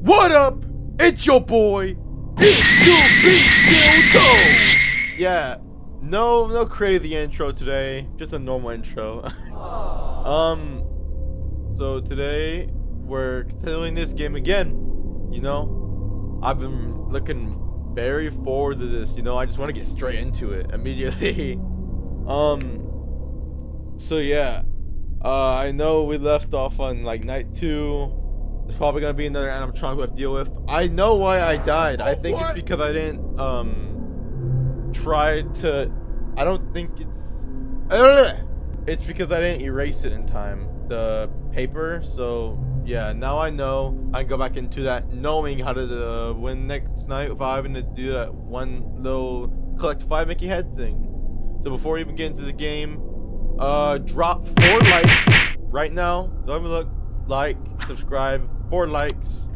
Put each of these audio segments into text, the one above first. What up? It's your boy, it-to-be-gil-tho. Yeah, no crazy intro today, just a normal intro. So today we're continuing this game again. You know, I've been looking very forward to this, you know. I just want to get straight into it immediately. So yeah, I know we left off on like night 2. It's probably gonna be another animatronic we have to deal with. I know why I died. I think it's because I didn't try to. I don't think it's. It's because I didn't erase it in time, the paper. So yeah, now I know I can go back into that knowing how to win next night if I'm gonna do that one little collect 5 Mickey head thing. So before we even get into the game, drop 4 likes right now. Don't even look, like, subscribe, 4 likes,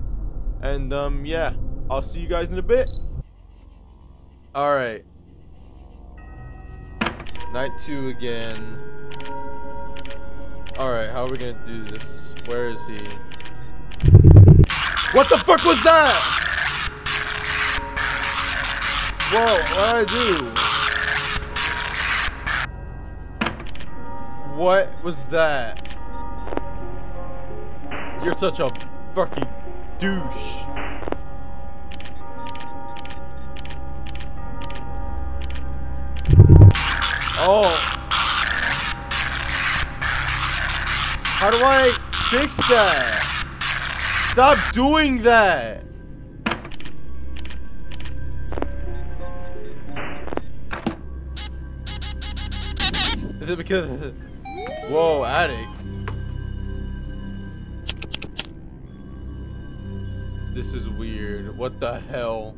and yeah, I'll see you guys in a bit. All right, night 2 again. All right, how are we gonna do this? Where is he? What the fuck was that? Whoa, what did I do? What was that? You're such a fucking douche. Oh. How do I fix that? Stop doing that. Is it because? Whoa, addict. This is weird. What the hell?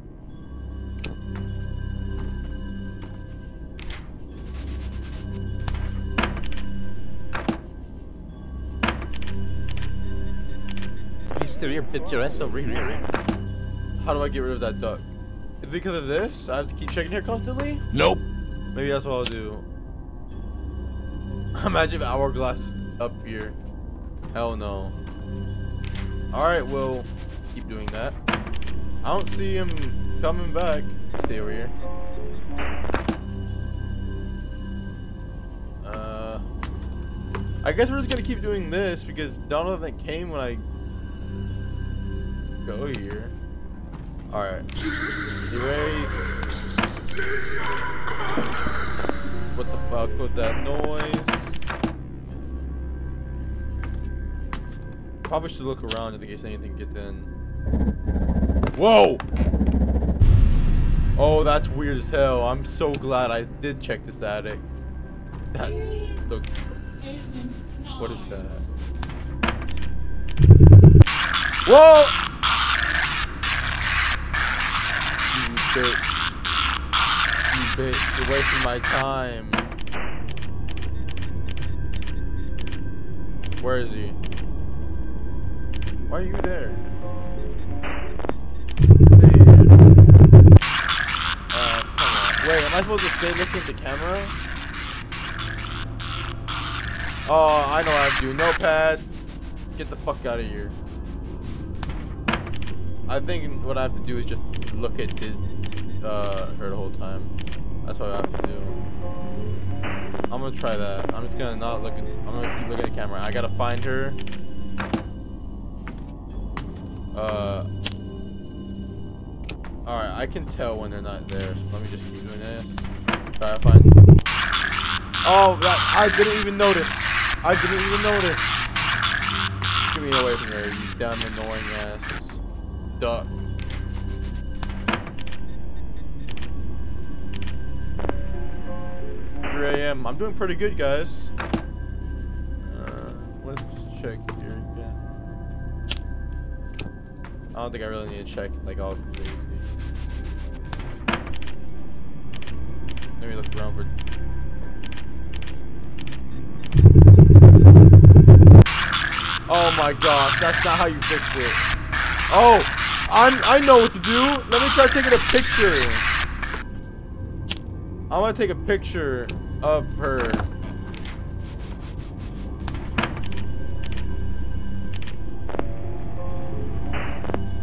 Picturesque over here. How do I get rid of that duck? Is it because of this? I have to keep checking here constantly? Nope. Maybe that's what I'll do. Imagine if hourglass up here. Hell no. Alright, we'll keep doing that. I don't see him coming back. Stay over here. I guess we're just gonna keep doing this because Donovan came when I go here. Alright. Erase. What the fuck was that noise? Probably should look around in case anything gets in. Whoa! Oh, that's weird as hell. I'm so glad I did check this attic. That look. What is that? Whoa! You bitch, you're wasting my time. Where is he? Why are you there? Come on. Wait, am I supposed to stay looking at the camera? Oh, I know what I have to do. Notepad. Get the fuck out of here. I think what I have to do is just look at this. Her the whole time. That's what I have to do. I'm gonna try that. I'm just gonna not look at. I'm gonna keep looking at the camera. I gotta find her. All right, I can tell when they're not there. So let me just keep doing this. Try to find. Oh, that, I didn't even notice. I didn't even notice. Get me away from there, you dumb, annoying ass duck. I'm doing pretty good, guys. Let's check here again. I don't think I really need to check like all crazy. Let me look around for. Oh my gosh, that's not how you fix it. Oh, I know what to do. Let me try taking a picture. I want to take a picture of her.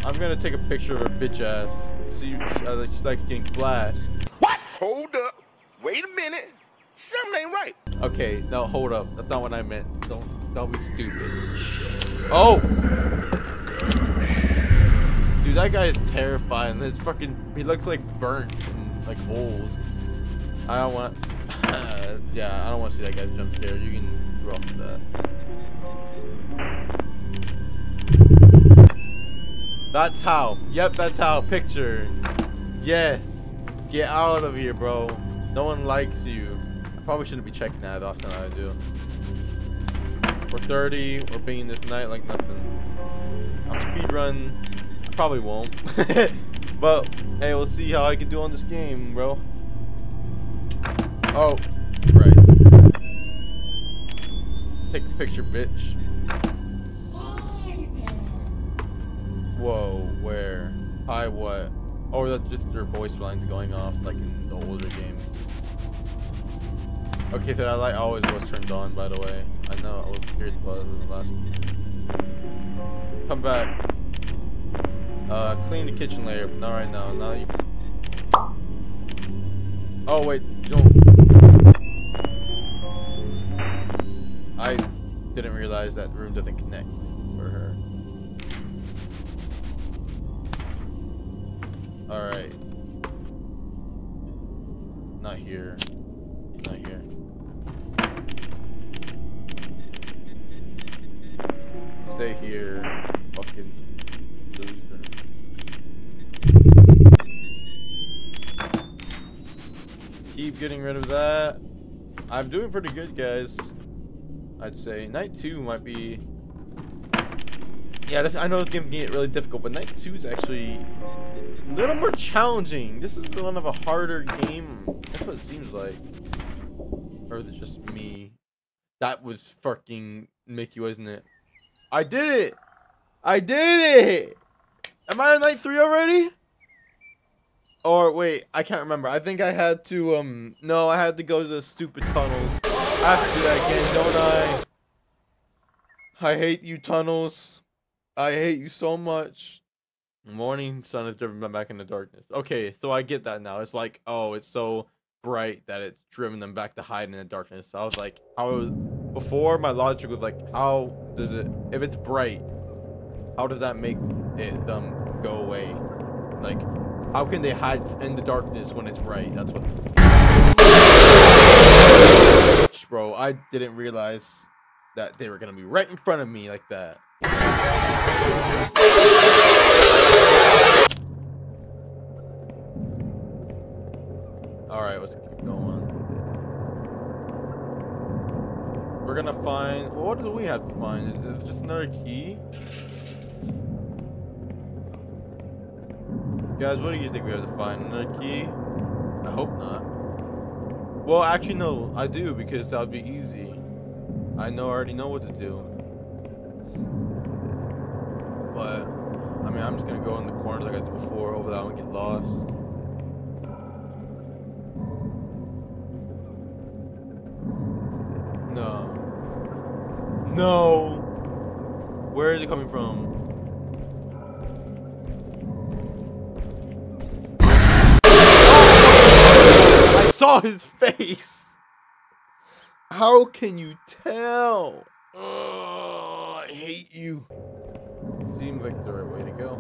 I'm gonna take a picture of her bitch ass. See, she likes getting flashed. What? Hold up. Wait a minute. Something ain't right. Okay, no, hold up. That's not what I meant. Don't be stupid. Oh! Dude, that guy is terrifying. It's fucking, he looks like burnt and like old. I don't want, yeah, I don't want to see that guy's jump scare. You can go off with that. That's how. Yep, that's how. Picture. Yes. Get out of here, bro. No one likes you. I probably shouldn't be checking that often. I do. We're dirty. We're being this night like nothing. I'll speedrun. I probably won't. But, hey, we'll see how I can do on this game, bro. Oh, right. Take the picture, bitch. Whoa, where? Hi, what? Oh, that's just their voice lines going off, like in the older games. Okay, so that light always was turned on, by the way. I know, I was curious about it in the last game. Come back. Clean the kitchen layer, but not right now. Now you can... Oh, wait, you don't... I didn't realize that room doesn't connect for her. Alright. Not here. Not here. Stay here. Fucking loser. Keep getting rid of that. I'm doing pretty good, guys. I'd say night 2 might be. Yeah, I know this game can get really difficult, but night 2 is actually a little more challenging. This is one of a harder game. That's what it seems like. Or is it just me? That was fucking Mickey, wasn't it? I did it! I did it! Am I on night 3 already? Or wait, I can't remember. I think I had to, no, I had to go to the stupid tunnels. I have to do that again, don't I? I hate you, tunnels. I hate you so much. Morning sun is driven back into darkness. Okay, so I get that now. It's like, oh, it's so bright that it's driven them back to hide in the darkness. So I was like, how, before my logic was like, how does it, if it's bright, how does that make it them go away? Like, how can they hide in the darkness when it's bright? That's what. Bro, I didn't realize that they were gonna be right in front of me like that. Alright, let's keep going. We're gonna find. What do we have to find? Is it just another key? Guys, what do you think we have to find? Another key? I hope not. Well, actually, no, I do, because that would be easy. I know, I already know what to do. But, I mean, I'm just gonna go in the corners like I did before, over that one, get lost. No. No! Where is it coming from? Saw his face. How can you tell? I hate you. Seems like the right way to go.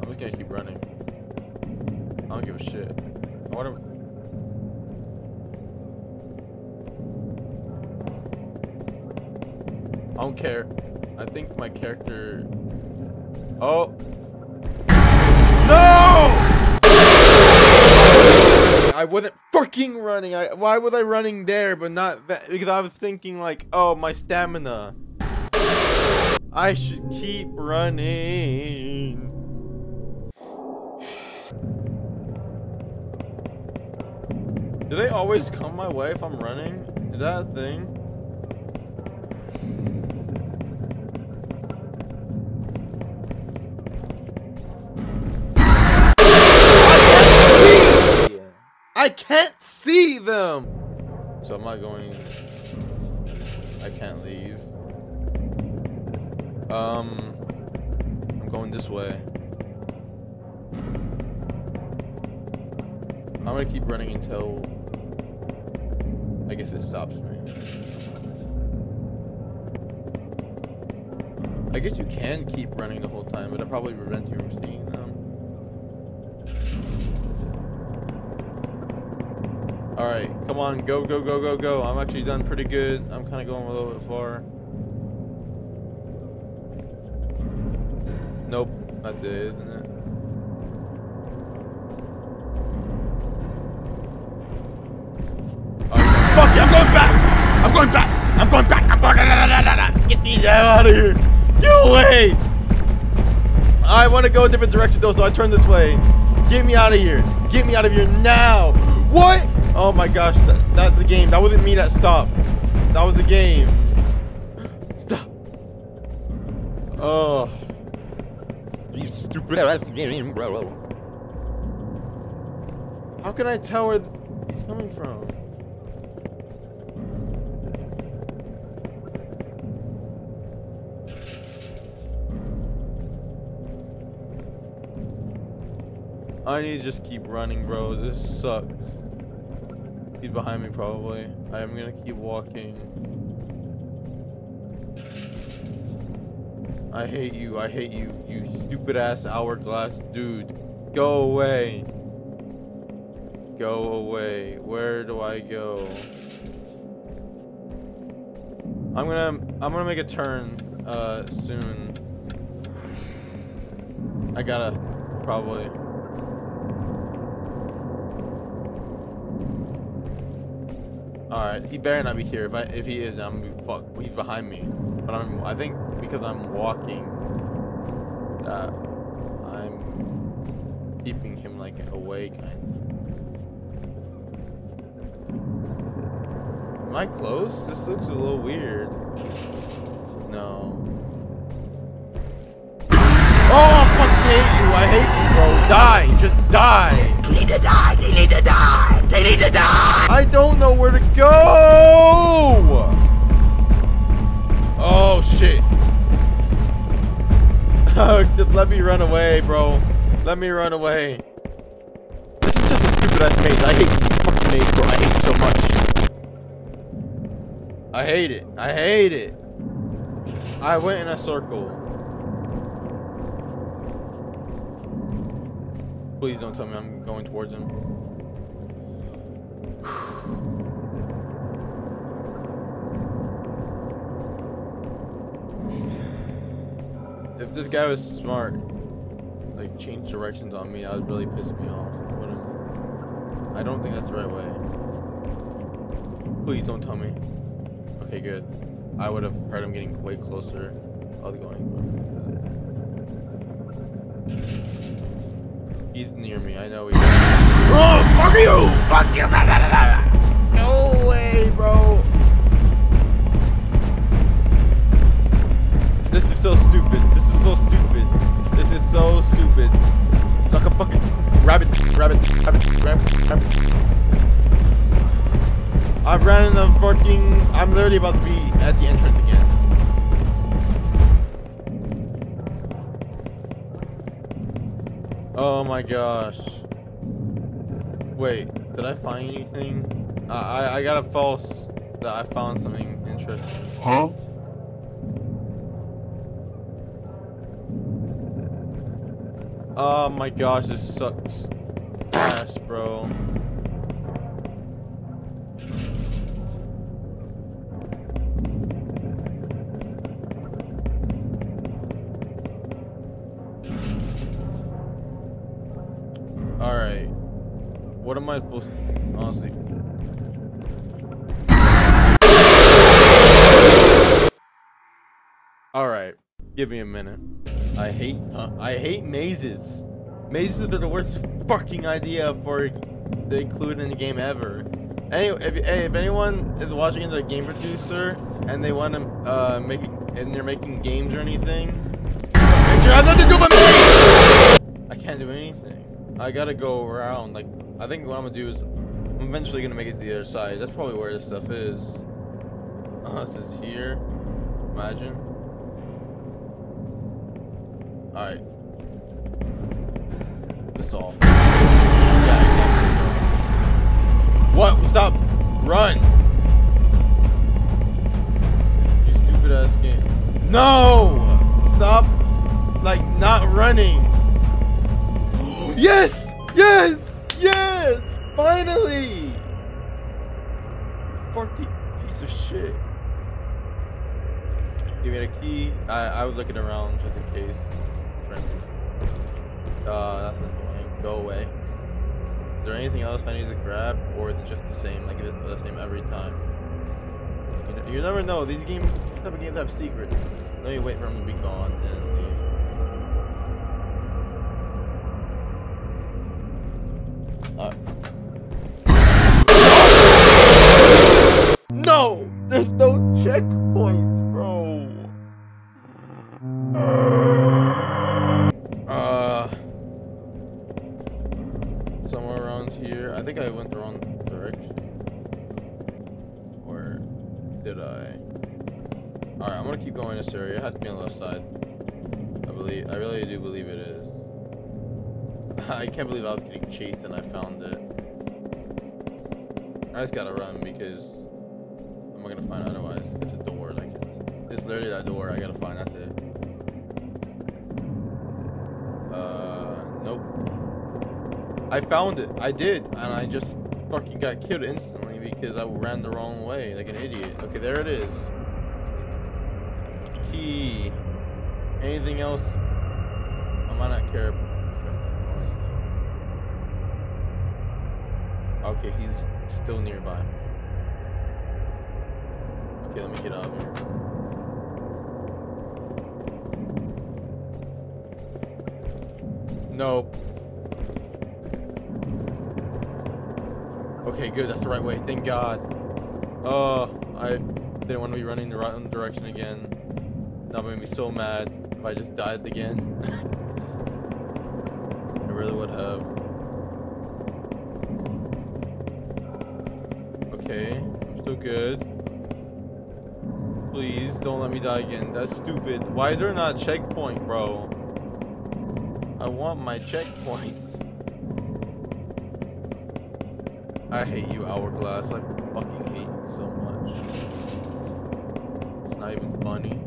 I'm just gonna keep running. I don't give a shit. I wonder. I don't care. I think my character. Oh. No! I wasn't fucking running. Why was I running there but not that? Because I was thinking like, oh, my stamina. I should keep running. Do they always come my way if I'm running? Is that a thing? I can't see them! So I'm not going... I can't leave. I'm going this way. I'm gonna keep running until... I guess it stops me. I guess you can keep running the whole time, but I probably prevent you from seeing them. Alright, come on, go, go, go, go, go. I'm actually done pretty good. I'm kind of going a little bit far. Nope, that's it, isn't it? Right. Fuck it, I'm going back! I'm going back! I'm going back! I'm going. Get me out of here! Get away! I want to go a different direction though, so I turn this way. Get me out of here! Get me out of here now! What? Oh my gosh, that's the game. That wasn't me that stopped. That was the game. Stop. Oh. You stupid ass game, bro. How can I tell where he's coming from? I need to just keep running, bro. This sucks. He's behind me, probably. I am gonna keep walking. I hate you. I hate you. You stupid ass hourglass dude. Go away. Go away. Where do I go? I'm gonna make a turn soon. I gotta probably. Alright, he better not be here. If he is, I'm gonna be fucked. He's behind me. But I think because I'm walking, that I'm keeping him like away kind of. Am I close? This looks a little weird. No. Oh, I fucking hate you. I hate you, bro. Die. Just die. They need to die. They need to die. They need to die. I don't know where to go. Oh shit. Just let me run away, bro. Let me run away. This is just a stupid ass maze. I hate this fucking maze, bro. I hate it so much. I hate it. I hate it. I went in a circle. Please don't tell me I'm going towards him. If this guy was smart, like change directions on me, that would really piss me off. Whatever. I don't think that's the right way. Please don't tell me. Okay, good. I would have heard him getting way closer. I was going. He's near me, I know he is. Oh, fuck you! Fuck you! Blah, blah, blah, blah. No way, bro! This is so stupid. This is so stupid. This is so stupid. Suck a fucking rabbit, rabbit, rabbit, rabbit, rabbit. I've ran in the fucking... I'm literally about to be at the entrance again. Oh my gosh. Wait, did I find anything? I got a false that I found something interesting. Huh? Oh my gosh, this sucks ass, bro. What am I supposed to, honestly? Alright, give me a minute. I hate mazes. Mazes are the worst fucking idea for they include in the game ever. Anyway, if anyone is watching as a game producer and they want to make and they're making games or anything, I have nothing to do with me! I can't do anything. I gotta go around. Like, I think what I'm gonna do is I'm eventually gonna make it to the other side. That's probably where this stuff is. Unless it's here. Imagine. Alright. It's off. Yeah, what? Stop! Run! You stupid ass game. No! Stop! Like, not running. Yes! Yes! Yes! Finally! You fucking piece of shit. Give me the key. I was looking around just in case. That's annoying. Go away. Is there anything else I need to grab, or is it just the same? Like, it's the same every time. You never know. These games, these type of games have secrets. Then you wait for them to be gone and leave. No, there's no checkpoints, bro. Somewhere around here. I think I went the wrong direction. Or did I? Alright, I'm gonna keep going this area. It has to be on the left side. I really do believe it is. I can't believe I was getting chased and I found it. I just gotta run because I'm not gonna find it otherwise. It's a door, like it's literally that door. I gotta find, that's it. Nope. I found it. I did, and I just fucking got killed instantly because I ran the wrong way like an idiot. Okay, there it is. Key. Anything else? I might not care. Okay, he's still nearby. Okay, let me get out of here. Nope. Okay, good. That's the right way. Thank God. I didn't want to be running the wrong direction again. That made me so mad. If I just died again, I really would have. Okay, I'm still good. Please don't let me die again. That's stupid. Why is there not a checkpoint, bro? I want my checkpoints. I hate you, Hourglass. I fucking hate you so much. It's not even funny.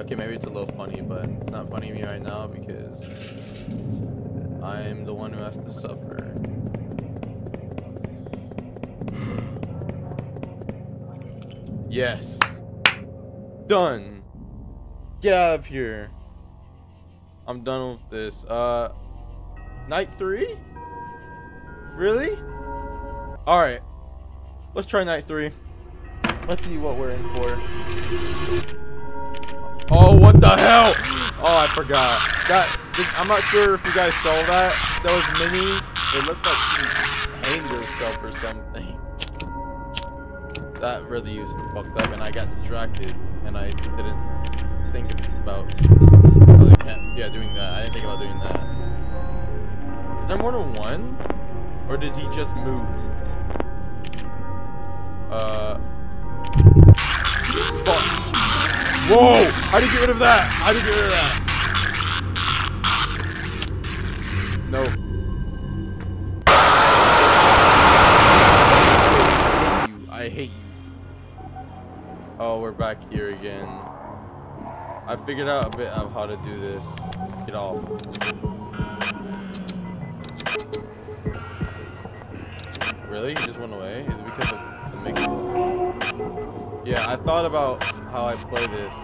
Okay, maybe it's a little funny, but it's not funny to me right now because I'm the one who has to suffer. Yes. Done. Get out of here. I'm done with this. Night 3? Really? Alright. Let's try night 3. Let's see what we're in for. Oh, what the hell? Oh, I forgot. I'm not sure if you guys saw that. That was Minnie. It looked like she hanged herself or something. That really used to fuck up, and I got distracted, and I didn't think about doing that. I didn't think about doing that. Is there more than one, or did he just move? Fuck! Whoa! How did you get rid of that? How did you get rid of that? No. Back here again. I figured out a bit of how to do this. Get off. Really? You just went away? Is it because of the mix-up? Yeah, I thought about how I play this.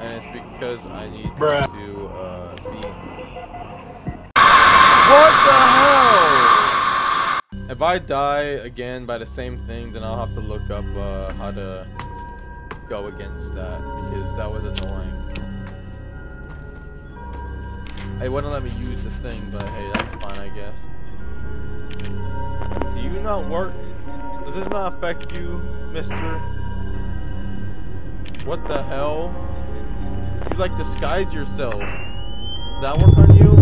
And it's because I need to be. What the hell? If I die again by the same thing, then I'll have to look up how to go against that, because that was annoying. It wouldn't let me use the thing, but hey, that's fine, I guess. Do you not work? Does this not affect you, mister? What the hell? You, like, disguise yourself. Does that work on you?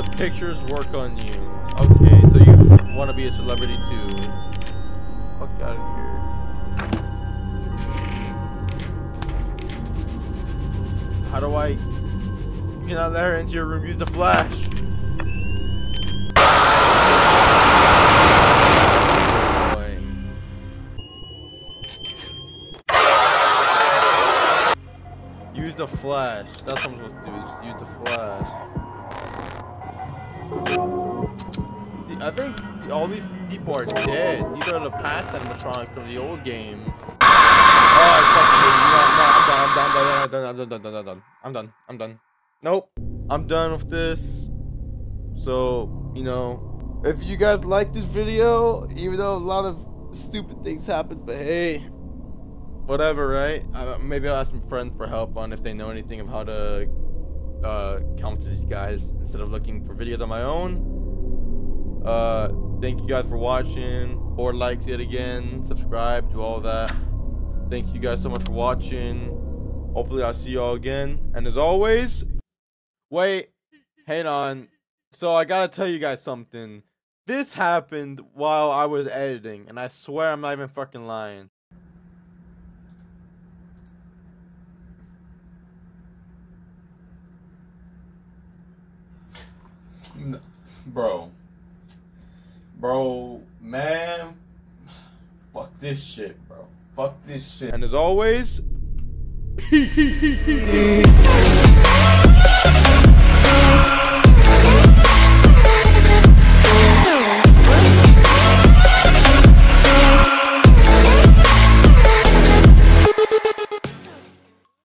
The pictures work on you. want to be a celebrity too. Fuck out of here. How do I? You cannot let her into your room. Use the flash. Use the flash. That's what I'm supposed to do. Is just use the flash. I think all these people are dead. These are the past animatronics from the old game. Oh, I fucking, I'm done. Nope. I'm done with this. So, you know, if you guys like this video, even though a lot of stupid things happened, but hey, whatever, right? Maybe I'll ask some friends for help on if they know anything of how to counter these guys instead of looking for videos on my own. Thank you guys for watching. 4 likes yet again. Subscribe. Do all that. Thank you guys so much for watching. Hopefully I'll see y'all again. And as always, wait, hang on. So I gotta tell you guys something. This happened while I was editing, and I swear I'm not even fucking lying. No, bro, man, fuck this shit, bro. Fuck this shit. And as always, peace.